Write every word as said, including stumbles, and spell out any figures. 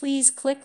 Please click